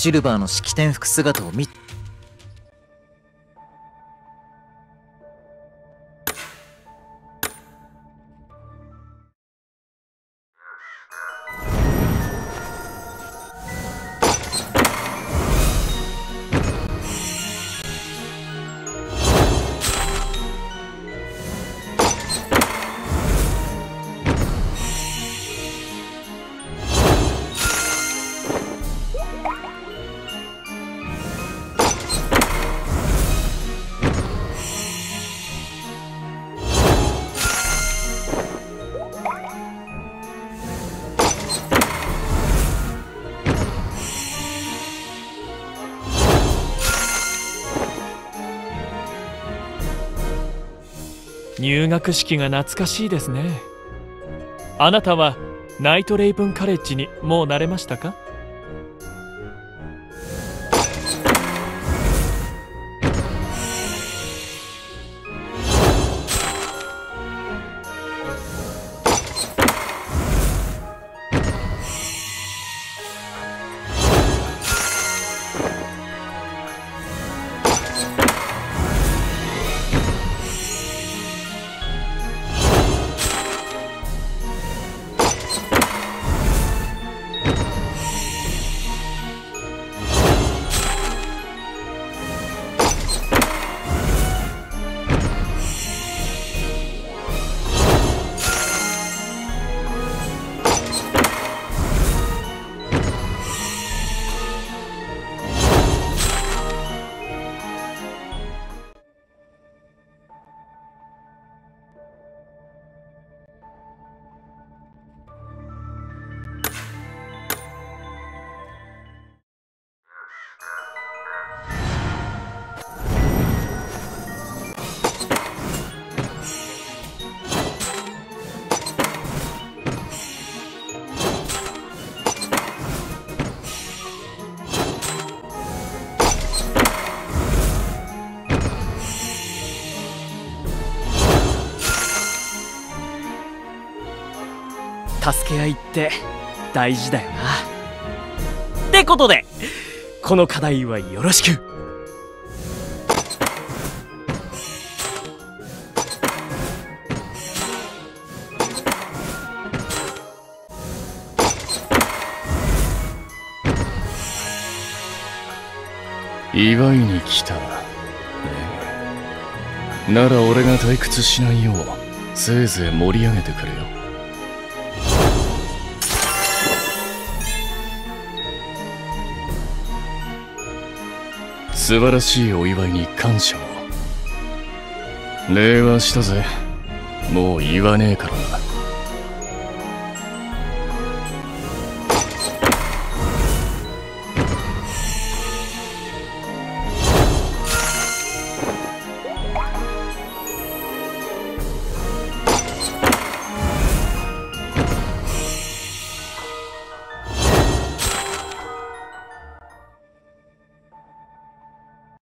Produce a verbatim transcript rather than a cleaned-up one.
シルバーの式典服姿を見て入学式が懐かしいですね。あなたはナイトレイブンカレッジにもう慣れましたか？助け合いって大事だよな。ってことでこの課題はよろしく。祝いに来た、ね、なら俺が退屈しないようせいぜい盛り上げてくれよ。素晴らしいお祝いに感謝を。礼はしたぜ。もう言わねえからな。